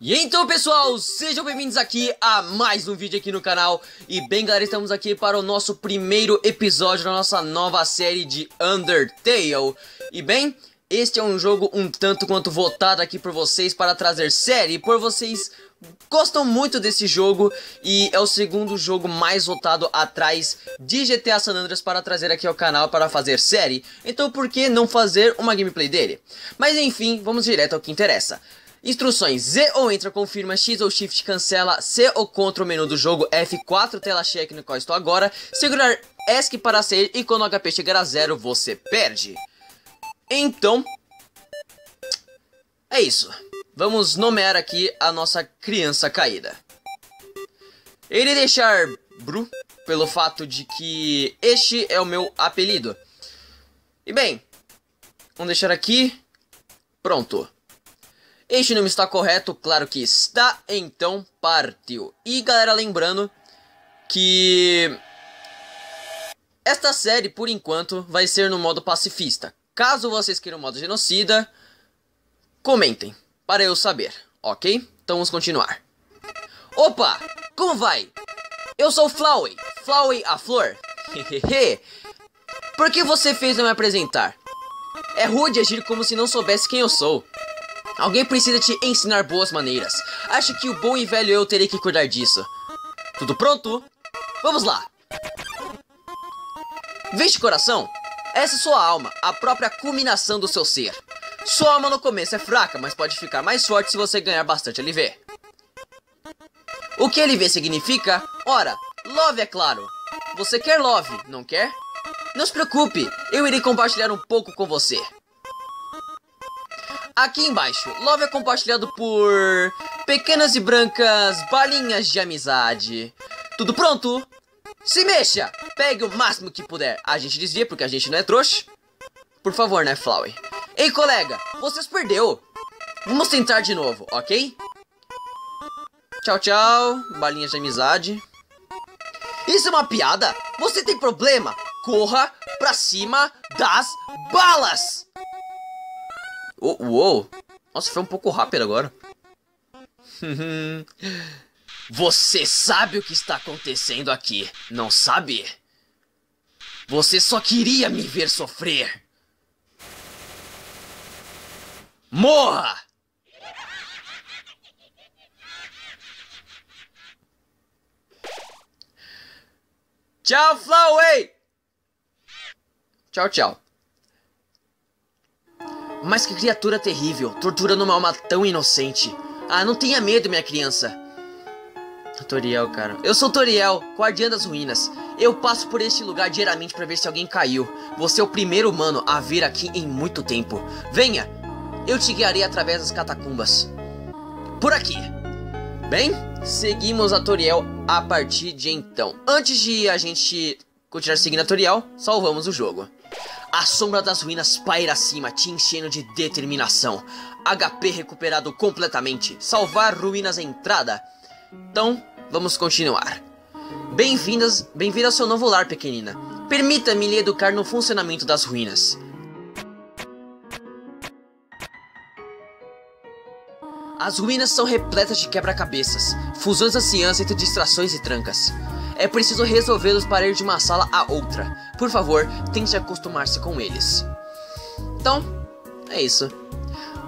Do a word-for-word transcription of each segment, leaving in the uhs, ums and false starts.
E então, pessoal, sejam bem-vindos aqui a mais um vídeo aqui no canal. E bem, galera, estamos aqui para o nosso primeiro episódio da nossa nova série de Undertale. E bem, este é um jogo um tanto quanto votado aqui por vocês para trazer série, por vocês gostam muito desse jogo e é o segundo jogo mais votado atrás de G T A San Andreas para trazer aqui ao canal para fazer série. Então por que não fazer uma gameplay dele? Mas enfim, vamos direto ao que interessa. Instruções: Z ou entra, confirma, X ou shift, cancela, C ou contra o menu do jogo, F quatro, tela cheia no qual estou agora, segurar ESC para sair e quando o H P chegar a zero você perde. Então, é isso. Vamos nomear aqui a nossa criança caída. Irei deixar Bru, pelo fato de que este é o meu apelido. E bem, vamos deixar aqui. Pronto. Este nome está correto? Claro que está, então partiu. E galera, lembrando que esta série, por enquanto, vai ser no modo pacifista. Caso vocês queiram o modo genocida, comentem para eu saber, ok? Então vamos continuar. Opa, como vai? Eu sou o Flowey, Flowey a flor. Hehehe. Por que você fez eu me apresentar? É rude agir como se não soubesse quem eu sou. Alguém precisa te ensinar boas maneiras. Acho que o bom e velho eu terei que cuidar disso. Tudo pronto? Vamos lá. Veste coração. Essa é sua alma, a própria culminação do seu ser. Sua alma no começo é fraca, mas pode ficar mais forte se você ganhar bastante L V. O que L V significa? Ora, love é claro. Você quer love, não quer? Não se preocupe, eu irei compartilhar um pouco com você. Aqui embaixo, love é compartilhado por pequenas e brancas balinhas de amizade. Tudo pronto? Se mexa! Pegue o máximo que puder. A gente desvia porque a gente não é trouxa. Por favor, né, Flowey? Ei, colega, você se perdeu. Vamos tentar de novo, ok? Tchau, tchau. Balinhas de amizade. Isso é uma piada? Você tem problema? Corra pra cima das balas! Uou, uou. Nossa, foi um pouco rápido agora. Você sabe o que está acontecendo aqui, não sabe? Você só queria me ver sofrer. Morra! Tchau, Flowey! Tchau, tchau. Mas que criatura terrível, torturando uma alma tão inocente. Ah, não tenha medo, minha criança. Toriel, cara. Eu sou Toriel, guardiã das ruínas. Eu passo por este lugar diariamente para ver se alguém caiu. Você é o primeiro humano a vir aqui em muito tempo. Venha, eu te guiarei através das catacumbas. Por aqui. Bem, seguimos a Toriel a partir de então. Antes de a gente continuar seguindo a Toriel, salvamos o jogo. A sombra das ruínas paira acima, te enchendo de determinação. H P recuperado completamente. Salvar ruínas é entrada. Então, vamos continuar. Bem-vindas, bem-vinda ao seu novo lar, pequenina. Permita-me lhe educar no funcionamento das ruínas. As ruínas são repletas de quebra-cabeças, fusões ansiãs entre distrações e trancas. É preciso resolvê-los para ir de uma sala a outra. Por favor, tente acostumar-se com eles. Então, é isso.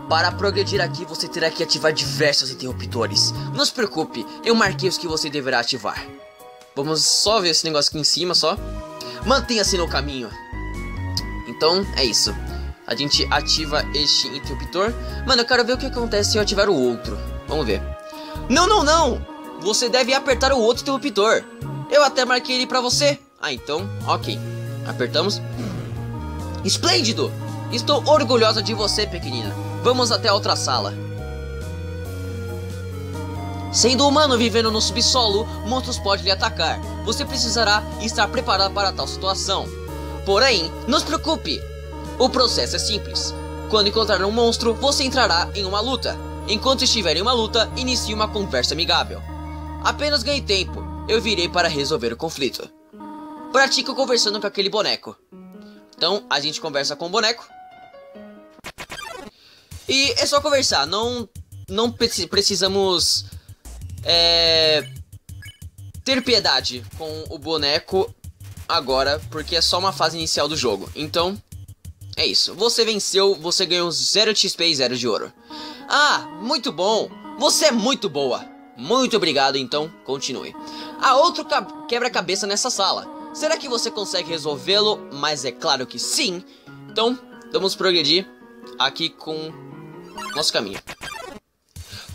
Para progredir aqui, você terá que ativar diversos interruptores. Não se preocupe, eu marquei os que você deverá ativar. Vamos só ver esse negócio aqui em cima, só. Mantenha-se no caminho. Então, é isso. A gente ativa este interruptor. Mano, eu quero ver o que acontece se eu ativar o outro. Vamos ver. Não, não, não! Você deve apertar o outro interruptor. Eu até marquei ele pra você. Ah, então, ok. Apertamos. Esplêndido! Estou orgulhosa de você, pequenina. Vamos até a outra sala. Sendo humano vivendo no subsolo, monstros podem lhe atacar. Você precisará estar preparado para tal situação. Porém, não se preocupe. O processo é simples. Quando encontrar um monstro, você entrará em uma luta. Enquanto estiver em uma luta, inicie uma conversa amigável. Apenas ganhe tempo. Eu virei para resolver o conflito. Pratique conversando com aquele boneco. Então, a gente conversa com o boneco. E é só conversar, não não precisamos é, ter piedade com o boneco agora, porque é só uma fase inicial do jogo. Então, é isso. Você venceu, você ganhou zero X P e zero de ouro. Ah, muito bom! Você é muito boa! Muito obrigado, então, continue. Há outro quebra-cabeça nessa sala. Será que você consegue resolvê-lo? Mas é claro que sim. Então, vamos progredir aqui com nosso caminho.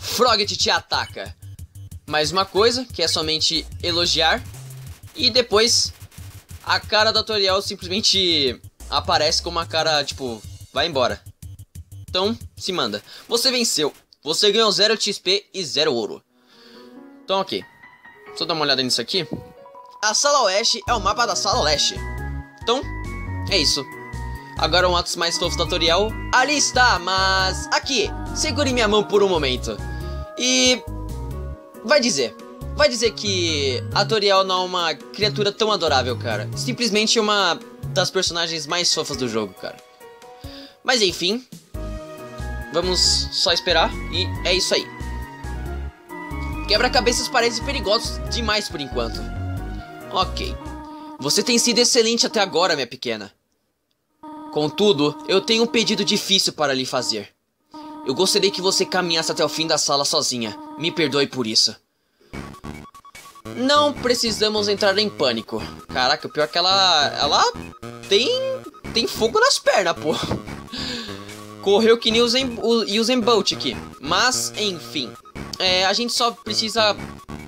Froggit te ataca. Mais uma coisa, que é somente elogiar. E depois, a cara da Toriel simplesmente aparece com uma cara, tipo, vai embora. Então, se manda. Você venceu. Você ganhou zero X P e zero ouro. Então, ok. Só dar uma olhada nisso aqui. A Sala Oeste é o mapa da Sala Leste. Então, é isso. Agora um ato mais fofo da Toriel. Ali está, mas... Aqui, segure minha mão por um momento. E... Vai dizer. Vai dizer que a Toriel não é uma criatura tão adorável, cara. Simplesmente uma das personagens mais fofas do jogo, cara. Mas enfim. Vamos só esperar. E é isso aí. Quebra-cabeças parecem perigosos demais por enquanto. Ok. Você tem sido excelente até agora, minha pequena. Contudo, eu tenho um pedido difícil para lhe fazer. Eu gostaria que você caminhasse até o fim da sala sozinha. Me perdoe por isso. Não precisamos entrar em pânico. Caraca, o pior é que ela... Ela tem... Tem fogo nas pernas, pô. Correu que nem o Usain Bolt aqui. Mas, enfim... É, a gente só precisa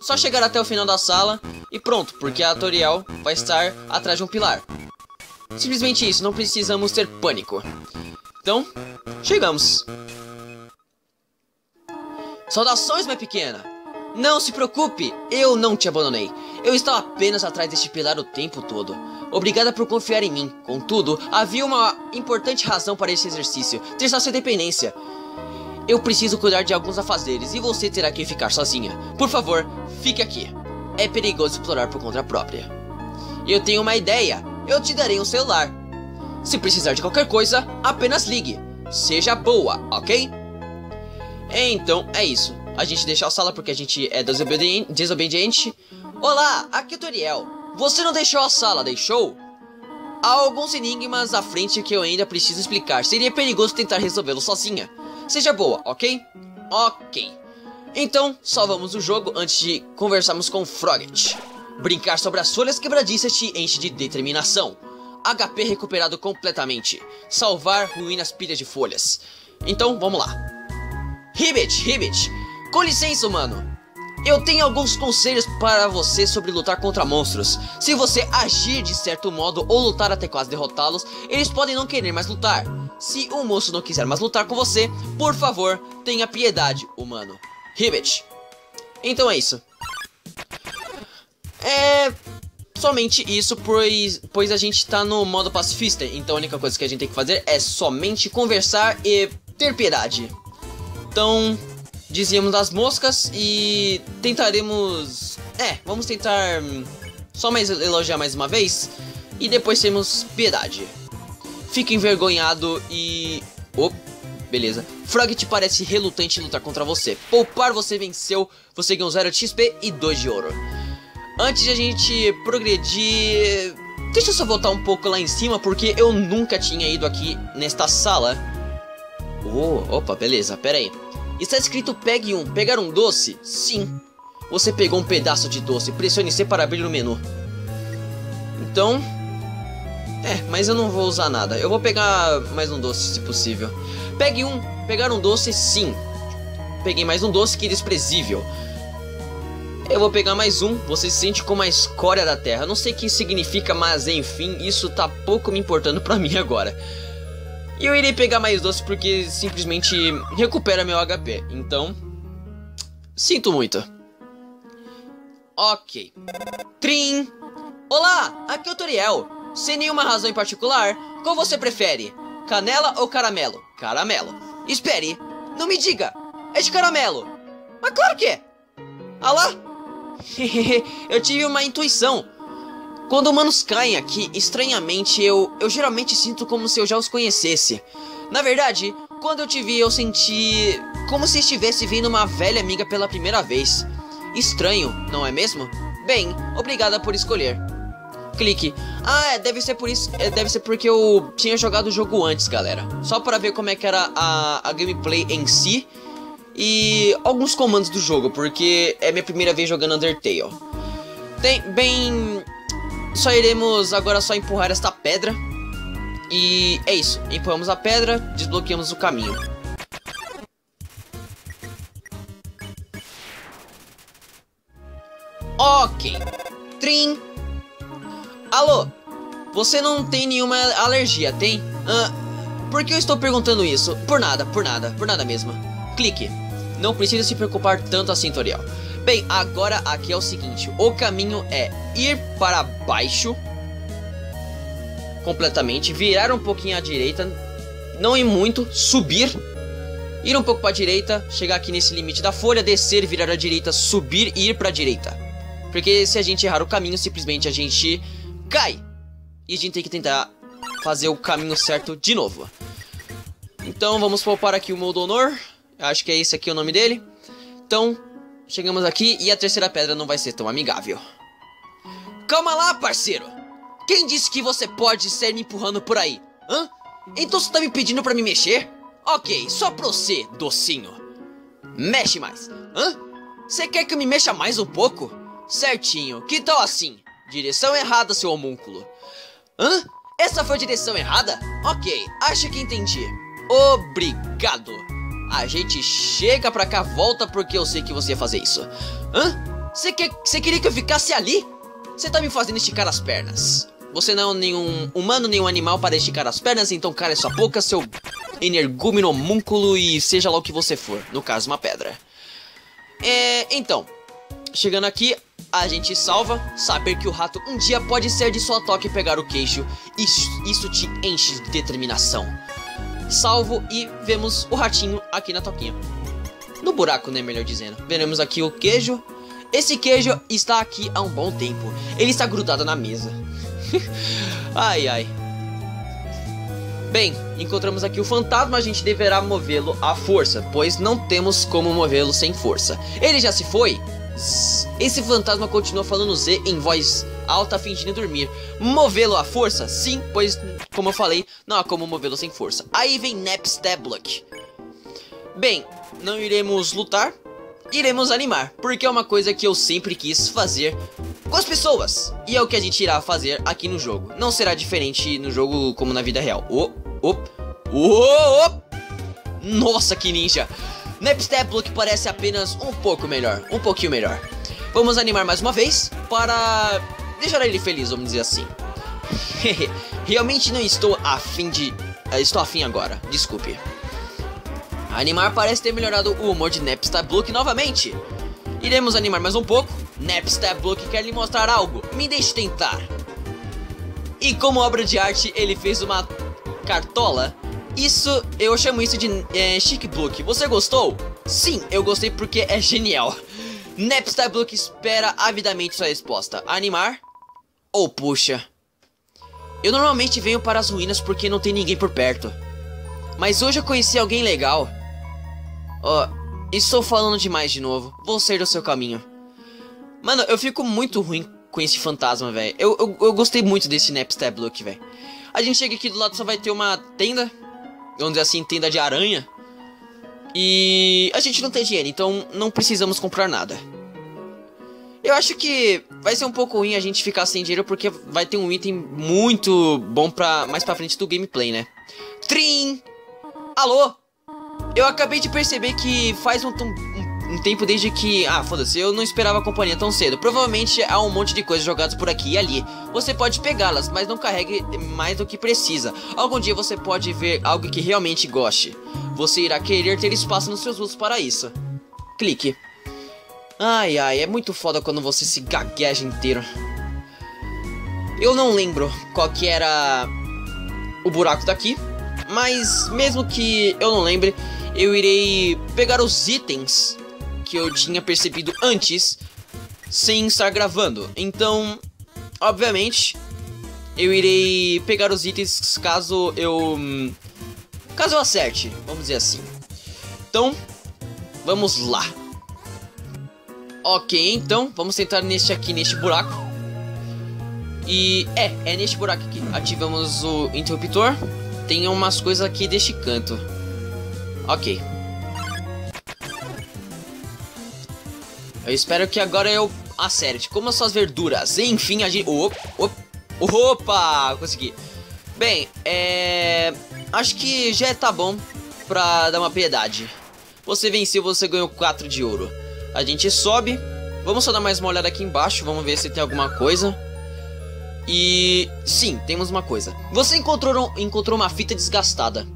só chegar até o final da sala e pronto, porque a Toriel vai estar atrás de um pilar. Simplesmente isso, não precisamos ter pânico. Então, chegamos. Saudações, minha pequena. Não se preocupe, eu não te abandonei. Eu estava apenas atrás deste pilar o tempo todo. Obrigada por confiar em mim. Contudo, havia uma importante razão para esse exercício, ter sua dependência. Eu preciso cuidar de alguns afazeres e você terá que ficar sozinha. Por favor, fique aqui. É perigoso explorar por conta própria. Eu tenho uma ideia. Eu te darei um celular. Se precisar de qualquer coisa, apenas ligue. Seja boa, ok? Então, é isso. A gente deixa a sala porque a gente é desobediente. Olá, aqui é Toriel. Você não deixou a sala, deixou? Há alguns enigmas à frente que eu ainda preciso explicar. Seria perigoso tentar resolvê-lo sozinha. Seja boa, ok? Ok. Então, salvamos o jogo antes de conversarmos com Froggit. Brincar sobre as folhas quebradiças te enche de determinação. H P recuperado completamente. Salvar ruínas pilhas de folhas. Então, vamos lá. Ribbit, Ribbit. Com licença, humano. Eu tenho alguns conselhos para você sobre lutar contra monstros. Se você agir de certo modo ou lutar até quase derrotá-los, eles podem não querer mais lutar. Se um moço não quiser mais lutar com você, por favor, tenha piedade, humano. Ribbit. Então é isso. É... Somente isso, pois, pois a gente tá no modo pacifista. Então a única coisa que a gente tem que fazer é somente conversar e ter piedade. Então, dizíamos das moscas e tentaremos... É, vamos tentar só mais elogiar mais uma vez e depois temos piedade. Fica envergonhado e... Oh, beleza. Froggit parece relutante em lutar contra você. Poupar, você venceu. Você ganhou zero X P e dois de ouro. Antes de a gente progredir... Deixa eu só voltar um pouco lá em cima, porque eu nunca tinha ido aqui nesta sala. Oh, opa, beleza, pera aí. Está escrito pegue um. Pegar um doce? Sim. Você pegou um pedaço de doce. Pressione C para abrir o menu. Então... É, mas eu não vou usar nada. Eu vou pegar mais um doce, se possível. Pegue um. Pegar um doce, sim. Peguei mais um doce, que desprezível. Eu vou pegar mais um. Você se sente como a escória da terra. Não sei o que isso significa, mas enfim, isso tá pouco me importando pra mim agora. E eu irei pegar mais doce porque simplesmente recupera meu H P. Então, sinto muito. Ok. Trim. Olá, aqui é o Toriel. Sem nenhuma razão em particular, qual você prefere? Canela ou caramelo? Caramelo. Espere, não me diga, é de caramelo. Mas claro que é. Ah lá. Eu tive uma intuição. Quando humanos caem aqui, estranhamente, eu, eu geralmente sinto como se eu já os conhecesse. Na verdade, quando eu te vi, eu senti como se estivesse vindo uma velha amiga pela primeira vez. Estranho, não é mesmo? Bem, obrigada por escolher. Clique. Ah, é, deve ser por isso, é, deve ser porque eu tinha jogado o jogo antes, galera. Só para ver como é que era a, a gameplay em si e alguns comandos do jogo, porque é minha primeira vez jogando Undertale. Tem, bem, só iremos agora só empurrar esta pedra. E é isso, empurramos a pedra, desbloqueamos o caminho. Ok. Trim. Alô, você não tem nenhuma alergia, tem? Ah, por que eu estou perguntando isso? Por nada, por nada, por nada mesmo. Clique. Não precisa se preocupar tanto assim, Toriel. Bem, agora aqui é o seguinte. O caminho é ir para baixo completamente, virar um pouquinho à direita, não ir muito, subir, ir um pouco para a direita, chegar aqui nesse limite da folha, descer, virar à direita, subir e ir para a direita. Porque se a gente errar o caminho, simplesmente a gente cai. E a gente tem que tentar fazer o caminho certo de novo. Então vamos poupar aqui o meu honor. Acho que é esse aqui o nome dele. Então chegamos aqui e a terceira pedra não vai ser tão amigável. Calma lá, parceiro. Quem disse que você pode ser me empurrando por aí? Hã? Então você tá me pedindo pra me mexer? Ok, só pra você, docinho. Mexe mais. Hã? Você quer que eu me mexa mais um pouco? Certinho, que tal assim? Direção errada, seu homúnculo. Hã? Essa foi a direção errada? Ok, acho que entendi. Obrigado. A gente chega pra cá, volta, porque eu sei que você ia fazer isso. Hã? Você quer, você queria que eu ficasse ali? Você tá me fazendo esticar as pernas. Você não é nenhum humano, nenhum animal para esticar as pernas, então cale sua boca, seu energúmeno homúnculo, e seja lá o que você for. No caso, uma pedra. É, então, chegando aqui, a gente salva. Saber que o rato um dia pode ser de sua toque pegar o queixo. Isso, isso te enche de determinação. Salvo e vemos o ratinho aqui na toquinha. No buraco, né, melhor dizendo. Veremos aqui o queijo. Esse queijo está aqui há um bom tempo. Ele está grudado na mesa. Ai, ai. Bem, encontramos aqui o fantasma. A gente deverá movê-lo à força, pois não temos como movê-lo sem força. Ele já se foi? Esse fantasma continua falando Z em voz alta, fingindo dormir. Movê-lo à força? Sim, pois, como eu falei, não há como movê-lo sem força. Aí vem Napstablook. Bem, não iremos lutar. Iremos animar, porque é uma coisa que eu sempre quis fazer com as pessoas. E é o que a gente irá fazer aqui no jogo. Não será diferente no jogo como na vida real. Oh, oh, oh, oh. Nossa, que ninja. Napstablook parece apenas um pouco melhor, um pouquinho melhor. Vamos animar mais uma vez para deixar ele feliz, vamos dizer assim. Realmente não estou afim de... Estou afim agora, desculpe. Animar parece ter melhorado o humor de Napstablook novamente. Iremos animar mais um pouco. Napstablook quer lhe mostrar algo. Me deixe tentar. E como obra de arte, ele fez uma cartola. Isso, eu chamo isso de é, Chic Blook. Você gostou? Sim, eu gostei porque é genial. Napstablook espera avidamente sua resposta. Animar ou puxa? Eu normalmente venho para as ruínas porque não tem ninguém por perto. Mas hoje eu conheci alguém legal. Ó, oh, estou falando demais de novo. Vou sair do seu caminho. Mano, eu fico muito ruim com esse fantasma, velho. Eu, eu, eu gostei muito desse Napstablook, velho. A gente chega aqui do lado, só vai ter uma tenda. Vamos dizer assim, tenda de aranha. E a gente não tem dinheiro, então não precisamos comprar nada. Eu acho que vai ser um pouco ruim a gente ficar sem dinheiro, porque vai ter um item muito bom pra, mais pra frente do gameplay, né? Trim! Alô? Eu acabei de perceber que faz um, um, um tempo desde que... Ah, foda-se, eu não esperava a companhia tão cedo. Provavelmente há um monte de coisas jogadas por aqui e ali. Você pode pegá-las, mas não carregue mais do que precisa. Algum dia você pode ver algo que realmente goste. Você irá querer ter espaço nos seus usos para isso. Clique. Ai, ai, é muito foda quando você se gagueja inteiro. Eu não lembro qual que era o buraco daqui. Mas mesmo que eu não lembre, eu irei pegar os itens que eu tinha percebido antes sem estar gravando. Então, obviamente, eu irei pegar os itens caso eu Caso eu acerte, vamos dizer assim. Então, vamos lá. Ok, então, vamos tentar neste aqui, neste buraco. E é, é neste buraco aqui. Ativamos o interruptor. Tem umas coisas aqui deste canto. Ok. Eu espero que agora eu acerte. Como as suas verduras. Enfim, a gente... Opa, opa, opa, consegui. Bem, é... acho que já tá bom pra dar uma piedade. Você venceu, você ganhou quatro de ouro. A gente sobe. Vamos só dar mais uma olhada aqui embaixo. Vamos ver se tem alguma coisa. E... sim, temos uma coisa. Você encontrou, encontrou uma fita desgastada.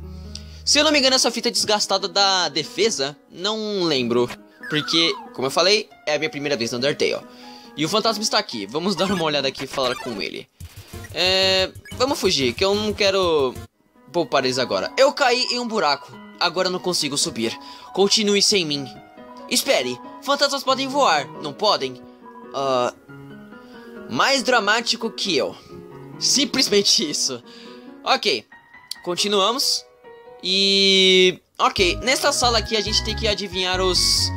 Se eu não me engano, essa fita desgastada da defesa, não lembro. Porque, como eu falei, é a minha primeira vez no Undertale, ó. E o fantasma está aqui. Vamos dar uma olhada aqui e falar com ele. É... vamos fugir, que eu não quero poupar eles agora. Eu caí em um buraco. Agora não consigo subir. Continue sem mim. Espere, fantasmas podem voar, não podem? Ah... Uh... mais dramático que eu. Simplesmente isso. Ok, continuamos. E... ok, nessa sala aqui a gente tem que adivinhar os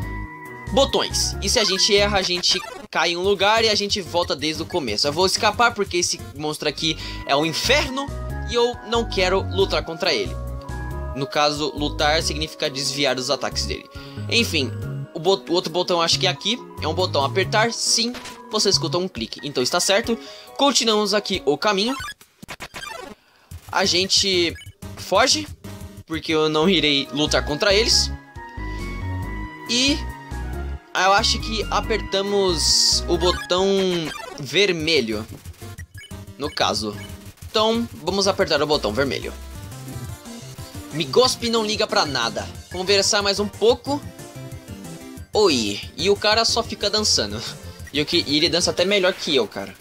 botões. E se a gente erra, a gente cai em um lugar e a gente volta desde o começo. Eu vou escapar porque esse monstro aqui é um inferno e eu não quero lutar contra ele. No caso, lutar significa desviar dos ataques dele. Enfim, o, bot- o outro botão acho que é aqui. É um botão apertar, sim. Você escuta um clique, então está certo. Continuamos aqui o caminho. A gente foge, porque eu não irei lutar contra eles. E eu acho que apertamos o botão vermelho, no caso. Então vamos apertar o botão vermelho. Me gospe não liga pra nada. Conversar mais um pouco. Oi, e o cara só fica dançando. E, eu que, e ele dança até melhor que eu, cara.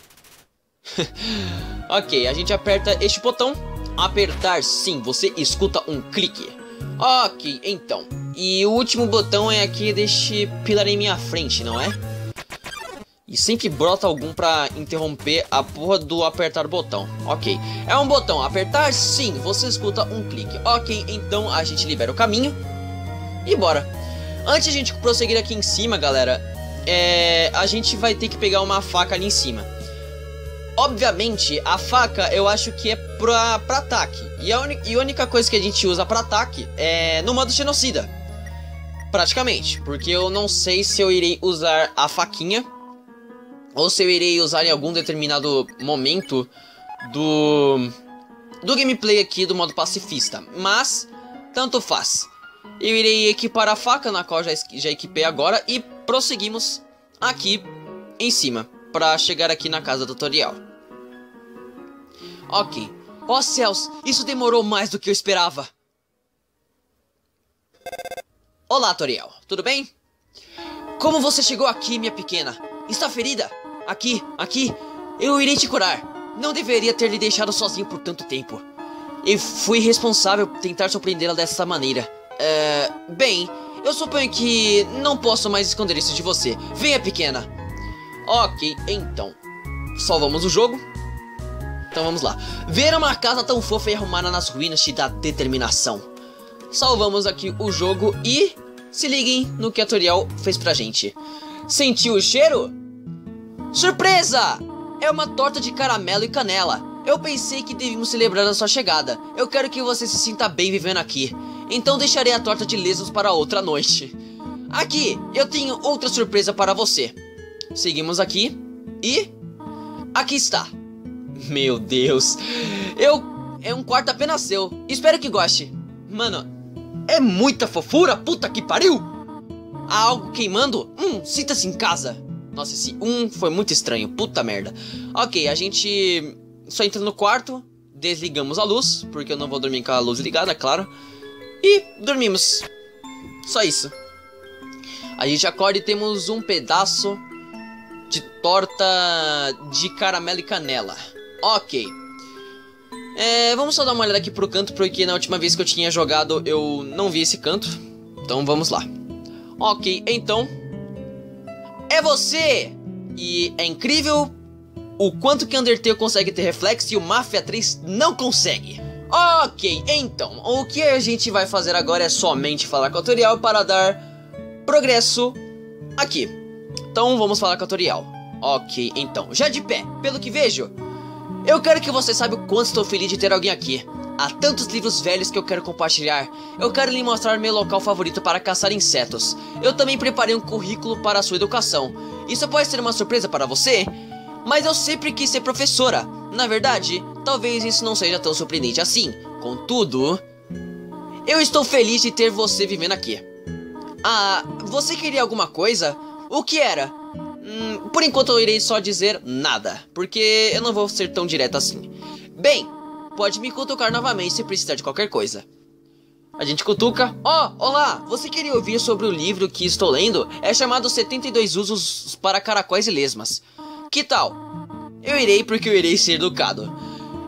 Ok, a gente aperta este botão. Apertar sim, você escuta um clique. Ok, então. E o último botão é aqui deste pilar em minha frente, não é? E sempre brota algum pra interromper a porra do apertar botão. Ok, é um botão. Apertar sim, você escuta um clique. Ok, então a gente libera o caminho. E bora. Antes de a gente prosseguir aqui em cima, galera... é, a gente vai ter que pegar uma faca ali em cima. Obviamente, a faca eu acho que é pra, pra ataque. E a, e a única coisa que a gente usa pra ataque é no modo genocida. Praticamente. Porque eu não sei se eu irei usar a faquinha. Ou se eu irei usar em algum determinado momento do, do gameplay aqui do modo pacifista. Mas, tanto faz. Eu irei equipar a faca, na qual já, já equipei agora. E prosseguimos aqui em cima, pra chegar aqui na casa do Toriel. Ok. Oh céus, isso demorou mais do que eu esperava. Olá, Toriel. Tudo bem? Como você chegou aqui, minha pequena? Está ferida? Aqui, aqui. Eu irei te curar. Não deveria ter lhe deixado sozinho por tanto tempo. Eu fui responsável por tentar surpreendê-la dessa maneira. É... bem... eu suponho que não posso mais esconder isso de você. Venha, pequena. Ok, então. Salvamos o jogo. Então vamos lá. Ver uma casa tão fofa e arrumada nas ruínas te dá determinação. Salvamos aqui o jogo e... se liguem no que a Toriel fez pra gente. Sentiu o cheiro? Surpresa! É uma torta de caramelo e canela. Eu pensei que devíamos celebrar a sua chegada. Eu quero que você se sinta bem vivendo aqui. Então deixarei a torta de lesbos para outra noite. Aqui, eu tenho outra surpresa para você. Seguimos aqui. E... aqui está. Meu Deus. Eu... é um quarto apenas seu. Espero que goste. Mano, é muita fofura, puta que pariu. Há algo queimando? Hum, sinta-se em casa. Nossa, esse um foi muito estranho. Puta merda. Ok, a gente... só entra no quarto. Desligamos a luz. Porque eu não vou dormir com a luz ligada, claro. E dormimos. Só isso. A gente acorda e temos um pedaço de torta de caramelo e canela. Ok. É, vamos só dar uma olhada aqui pro canto, porque na última vez que eu tinha jogado eu não vi esse canto. Então vamos lá. Ok, então. É você! E é incrível o quanto que Undertale consegue ter reflexo e o Mafia três não consegue. Ok, então, o que a gente vai fazer agora é somente falar com a Toriel para dar progresso aqui. Então vamos falar com a Toriel. Ok, então, já de pé, pelo que vejo, eu quero que você saiba o quanto estou feliz de ter alguém aqui. Há tantos livros velhos que eu quero compartilhar. Eu quero lhe mostrar meu local favorito para caçar insetos. Eu também preparei um currículo para a sua educação. Isso pode ser uma surpresa para você, mas eu sempre quis ser professora. Na verdade, talvez isso não seja tão surpreendente assim. Contudo, eu estou feliz de ter você vivendo aqui. Ah, você queria alguma coisa? O que era? Hum, por enquanto eu irei só dizer nada, porque eu não vou ser tão direto assim. Bem, pode me cutucar novamente se precisar de qualquer coisa. A gente cutuca. Oh, olá! Você queria ouvir sobre o livro que estou lendo? É chamado setenta e dois Usos para Caracóis e Lesmas. Que tal? Eu irei porque eu irei ser educado.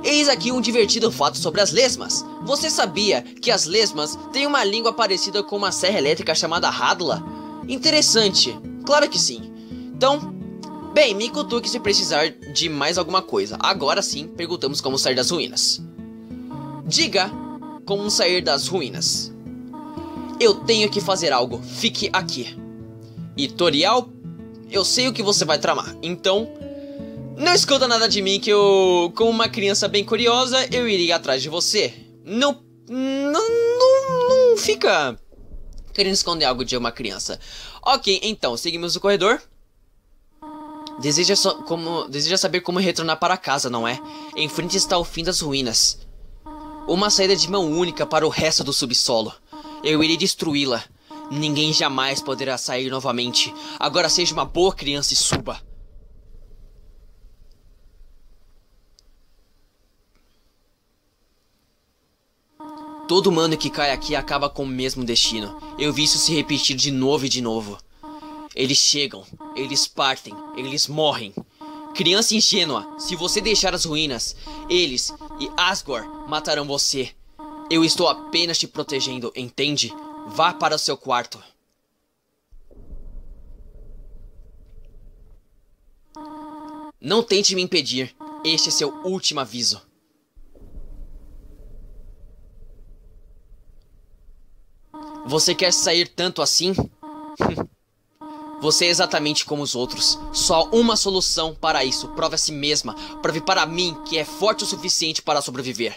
Eis aqui um divertido fato sobre as lesmas. Você sabia que as lesmas têm uma língua parecida com uma serra elétrica chamada radula? Interessante. Claro que sim. Então, bem, me cutuque se precisar de mais alguma coisa. Agora sim, perguntamos como sair das ruínas. Diga como sair das ruínas. Eu tenho que fazer algo. Fique aqui. E Toriel, eu sei o que você vai tramar. Então, não escuta nada de mim que eu, como uma criança bem curiosa, eu iria atrás de você. Não, não, não, não fica querendo esconder algo de uma criança. Ok, então, seguimos o corredor. Deseja, so como, deseja saber como retornar para casa, não é? Em frente está o fim das ruínas. Uma saída de mão única para o resto do subsolo. Eu irei destruí-la. Ninguém jamais poderá sair novamente. Agora seja uma boa criança e suba. Todo humano que cai aqui acaba com o mesmo destino. Eu vi isso se repetir de novo e de novo. Eles chegam, eles partem, eles morrem. Criança ingênua, se você deixar as ruínas, eles e Asgore matarão você. Eu estou apenas te protegendo, entende? Vá para o seu quarto. Não tente me impedir. Este é seu último aviso. Você quer sair tanto assim? Você é exatamente como os outros. Só uma solução para isso. Prove a si mesma. Prove para mim que é forte o suficiente para sobreviver.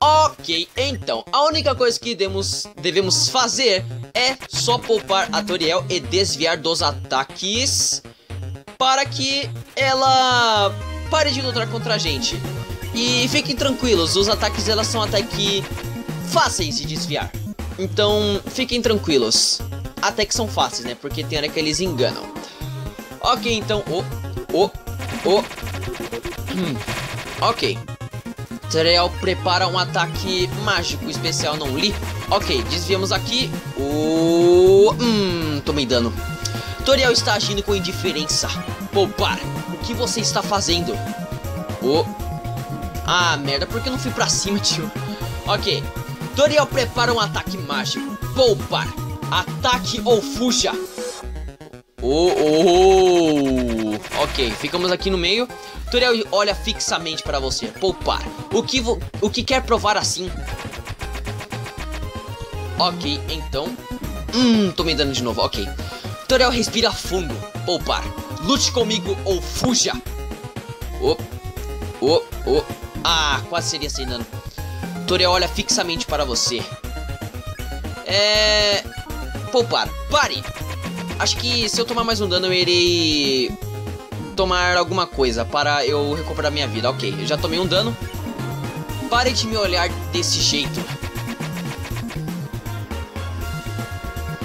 Ok, então. A única coisa que demos, devemos fazer é só poupar a Toriel e desviar dos ataques para que ela pare de lutar contra a gente. E fiquem tranquilos. Os ataques elas são até que fáceis de desviar. Então, fiquem tranquilos. Até que são fáceis, né? Porque tem hora que eles enganam. Ok, então... Oh, oh, oh. Hum. Ok. Toriel prepara um ataque mágico especial, não li. Ok, desviamos aqui. Oh, hum, tomei dano. Toriel está agindo com indiferença. Poupar. O que você está fazendo? Oh. Ah, merda. Por que eu não fui pra cima, tio? Ok. Toriel prepara um ataque mágico. Poupar. Ataque ou fuja. Oh, oh, oh. Ok, ficamos aqui no meio. Toriel olha fixamente para você. Poupar. O que, vo o que quer provar assim? Ok, então. Hum, tô me dando de novo. Ok. Toriel respira fundo. Poupar. Lute comigo ou fuja. Oh, oh, oh. Ah, quase seria sem dano. Toriel olha fixamente para você. É... Poupar. Pare! Acho que se eu tomar mais um dano eu irei... tomar alguma coisa para eu recuperar minha vida. Ok, eu já tomei um dano. Pare de me olhar desse jeito.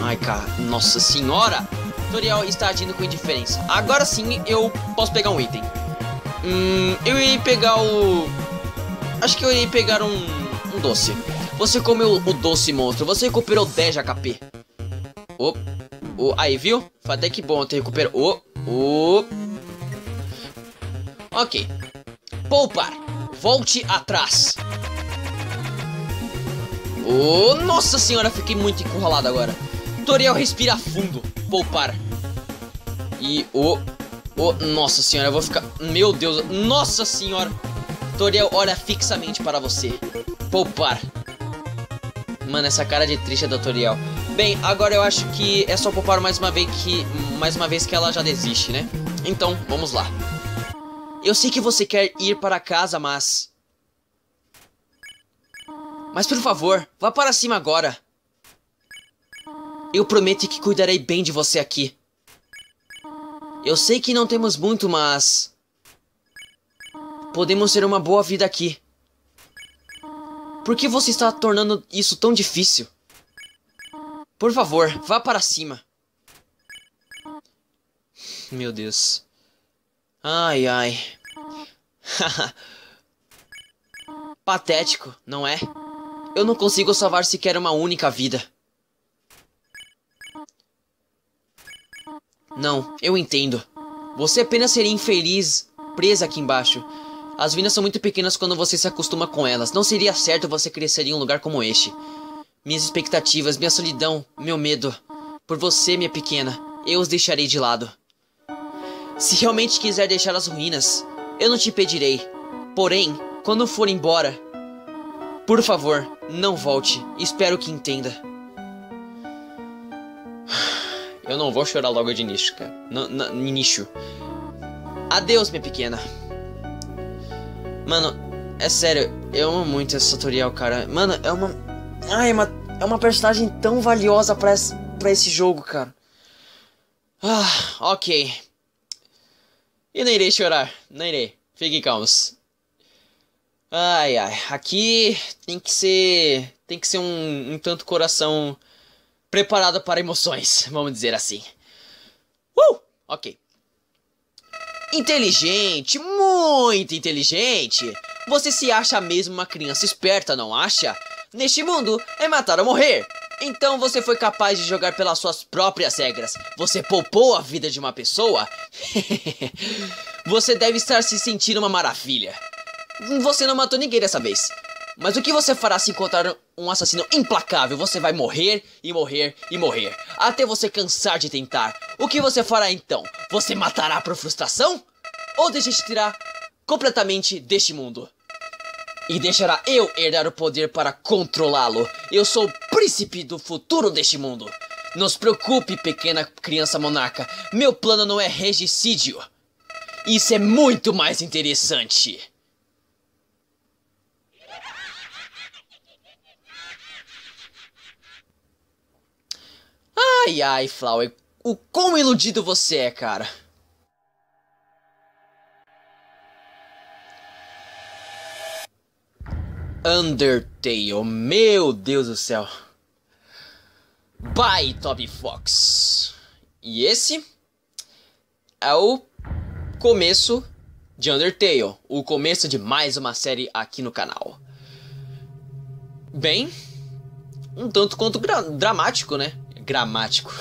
Ai, cara. Nossa senhora! Toriel está agindo com indiferença. Agora sim eu posso pegar um item. Hum... Eu irei pegar o... Acho que eu irei pegar um... Um doce. Você comeu o doce, monstro. Você recuperou dez de H P. Oh, oh, aí, viu? Foi até que bom ter recuperado. Oh, oh. Ok. Poupar. Volte atrás. Oh, nossa senhora. Fiquei muito encurralado agora. Toriel respira fundo. Poupar. E oh, oh, nossa senhora. Eu vou ficar... Meu Deus. Nossa senhora. Toriel olha fixamente para você. Poupar. Mano, essa cara de triste é da Toriel. Bem, agora eu acho que é só poupar mais uma vez que... Mais uma vez que ela já desiste, né? Então, vamos lá. Eu sei que você quer ir para casa, mas... Mas por favor, vá para cima agora. Eu prometo que cuidarei bem de você aqui. Eu sei que não temos muito, mas... Podemos ter uma boa vida aqui. Por que você está tornando isso tão difícil? Por favor, vá para cima. Meu Deus. Ai, ai. Patético, não é? Eu não consigo salvar sequer uma única vida. Não, eu entendo. Você apenas seria infeliz, presa aqui embaixo. As vidas são muito pequenas quando você se acostuma com elas. Não seria certo você crescer em um lugar como este. Minhas expectativas, minha solidão, meu medo. Por você, minha pequena, eu os deixarei de lado. Se realmente quiser deixar as ruínas, eu não te impedirei. Porém, quando for embora, por favor, não volte. Espero que entenda. Eu não vou chorar logo de nicho, cara. No, no, nicho. Adeus, minha pequena. Mano, é sério, eu amo muito essa tutorial, cara. Mano, é uma... Ai, é uma, é uma personagem tão valiosa pra esse, pra esse jogo, cara. Ah, ok. E não irei chorar, não irei. Fiquem calmos. Ai, ai. Aqui tem que ser... Tem que ser um, um tanto coração... Preparado para emoções, vamos dizer assim. Uh! Ok. Inteligente, muito inteligente. Você se acha mesmo uma criança esperta, não acha? Neste mundo, é matar ou morrer. Então você foi capaz de jogar pelas suas próprias regras. Você poupou a vida de uma pessoa? Você deve estar se sentindo uma maravilha. Você não matou ninguém dessa vez. Mas o que você fará se encontrar um assassino implacável? Você vai morrer, e morrer, e morrer. Até você cansar de tentar. O que você fará então? Você matará por frustração? Ou desistirá completamente deste mundo? E deixará eu herdar o poder para controlá-lo. Eu sou o príncipe do futuro deste mundo. Não se preocupe, pequena criança monarca. Meu plano não é regicídio. Isso é muito mais interessante. Ai, ai, Flowey, o quão iludido você é, cara. Undertale, meu Deus do céu. Bye, Toby Fox. E esse é o começo de Undertale. O começo de mais uma série aqui no canal. Bem, um tanto quanto dramático, né? Gramático.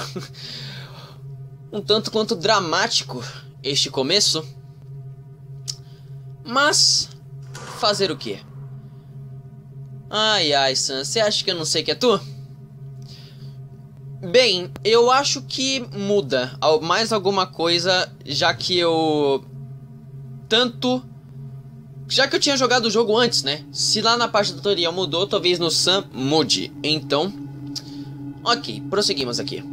Um tanto quanto dramático este começo. Mas fazer o quê? Ai, ai, Sans, você acha que eu não sei que é tu? Bem, eu acho que muda mais alguma coisa, já que eu... Tanto... Já que eu tinha jogado o jogo antes, né? Se lá na parte do tutorial mudou, talvez no Sans mude. Então... Ok, prosseguimos aqui.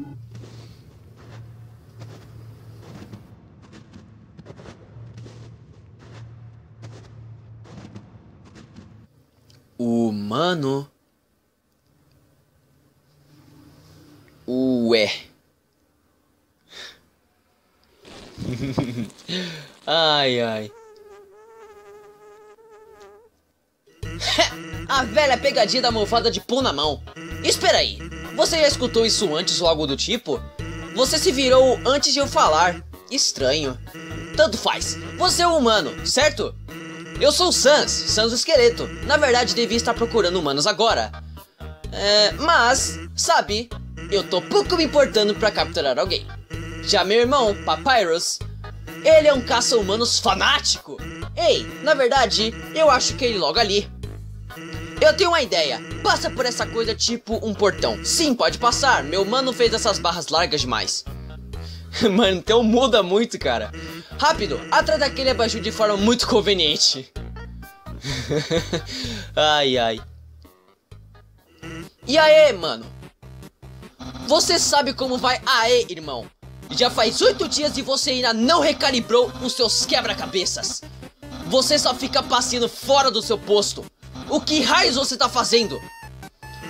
Humano. Ué. Ai, ai. A velha pegadinha da malvada de pão na mão. Espera aí. Você já escutou isso antes ou algo do tipo? Você se virou antes de eu falar. Estranho. Tanto faz. Você é um humano, certo? Eu sou o Sans, Sans o Esqueleto. Na verdade, devia estar procurando humanos agora. É, mas, sabe, eu tô pouco me importando pra capturar alguém. Já meu irmão, Papyrus, ele é um caça-humanos fanático. Ei, na verdade, eu acho que ele logo ali. Eu tenho uma ideia. Passa por essa coisa tipo um portão. Sim, pode passar. Meu mano fez essas barras largas demais. Mano, então muda muito, cara. Rápido, atrás daquele abajur de forma muito conveniente. Ai, ai. E aê, mano? Você sabe como vai? Aê, irmão. Já faz oito dias e você ainda não recalibrou os seus quebra-cabeças. Você só fica passeando fora do seu posto. O que raios você tá fazendo?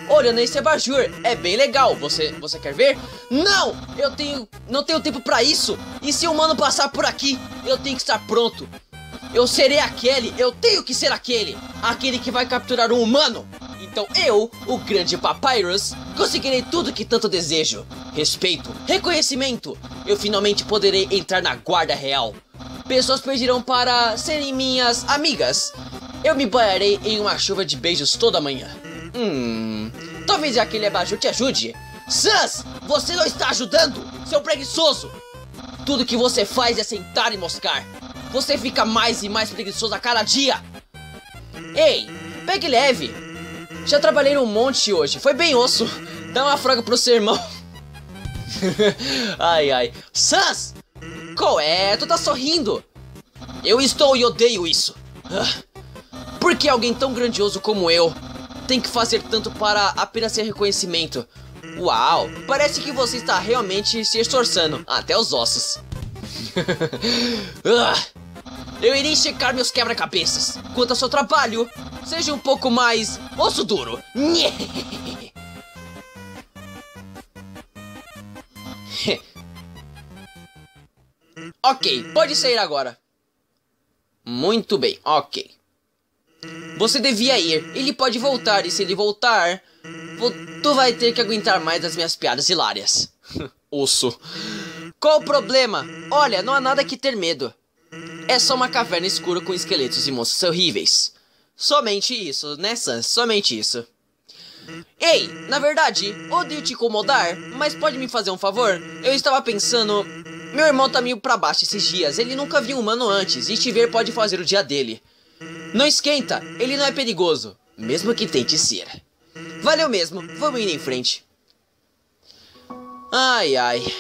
Olha, nesse abajur, é bem legal. Você, você quer ver? Não! Eu tenho, não tenho tempo pra isso. E se o mano passar por aqui, eu tenho que estar pronto. Eu serei aquele, eu tenho que ser aquele. Aquele que vai capturar um humano. Então eu, o grande Papyrus, conseguirei tudo que tanto desejo. Respeito, reconhecimento. Eu finalmente poderei entrar na guarda real. Pessoas pedirão para serem minhas amigas. Eu me banharei em uma chuva de beijos toda manhã. Hum, talvez aquele abajur te ajude. Sans, você não está ajudando, seu preguiçoso. Tudo que você faz é sentar e moscar. Você fica mais e mais preguiçoso a cada dia. Ei, pegue leve. Já trabalhei um monte hoje, foi bem osso. Dá uma fraga pro seu irmão. Ai, ai. Sans! Qual é? Tu tá sorrindo? Eu estou e odeio isso. Por que alguém tão grandioso como eu tem que fazer tanto para apenas ser reconhecimento? Uau, parece que você está realmente se esforçando. Até os ossos. Eu irei checar meus quebra-cabeças. Quanto ao seu trabalho, seja um pouco mais osso duro. Ok, pode sair agora. Muito bem, ok. Você devia ir. Ele pode voltar, e se ele voltar, tu vai ter que aguentar mais as minhas piadas hilárias. Osso. Qual o problema? Olha, não há nada que ter medo. É só uma caverna escura com esqueletos e monstros horríveis. Somente isso, né, Sans? Somente isso. Ei, na verdade, odeio te incomodar, mas pode me fazer um favor? Eu estava pensando... Meu irmão tá meio pra baixo esses dias, ele nunca viu um humano antes, e te ver pode fazer o dia dele. Não esquenta, ele não é perigoso, mesmo que tente ser. Valeu mesmo, vamos indo em frente. Ai, ai.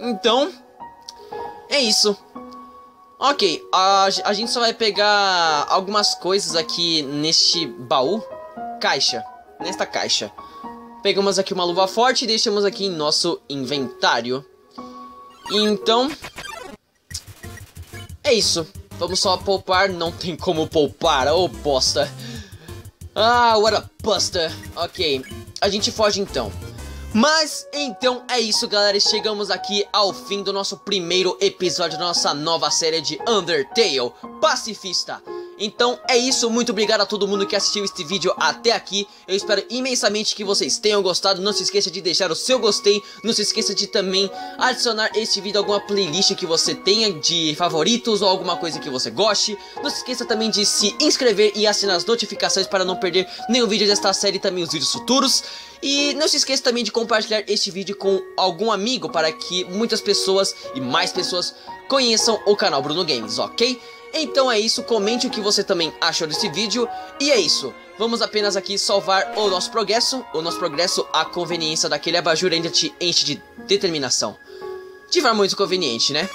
Então... é isso. Ok, a, a gente só vai pegar algumas coisas aqui neste baú. Caixa, nesta caixa. Pegamos aqui uma luva forte e deixamos aqui em nosso inventário. Então, é isso. Vamos só poupar, não tem como poupar, ô bosta. Ah, what a busta. Ok, a gente foge então. Mas, então, é isso, galera. Chegamos aqui ao fim do nosso primeiro episódio da nossa nova série de Undertale Pacifista. Então, é isso. Muito obrigado a todo mundo que assistiu este vídeo até aqui. Eu espero imensamente que vocês tenham gostado. Não se esqueça de deixar o seu gostei. Não se esqueça de também adicionar este vídeo a alguma playlist que você tenha de favoritos ou alguma coisa que você goste. Não se esqueça também de se inscrever e assinar as notificações para não perder nenhum vídeo desta série e também os vídeos futuros. E não se esqueça também de compartilhar este vídeo com algum amigo para que muitas pessoas e mais pessoas conheçam o canal Bruno Games, ok? Então é isso, comente o que você também achou desse vídeo. E é isso, vamos apenas aqui salvar o nosso progresso. O nosso progresso, a conveniência daquele abajur ainda te enche de determinação. Te vai muito conveniente, né?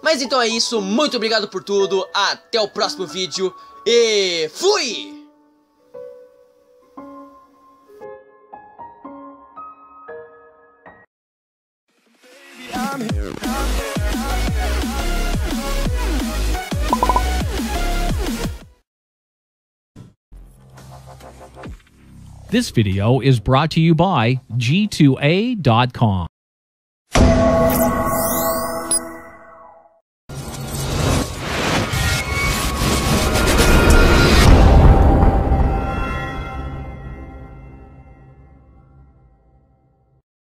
Mas então é isso, muito obrigado por tudo. Até o próximo vídeo e fui! This video is brought to you by G two A dot com.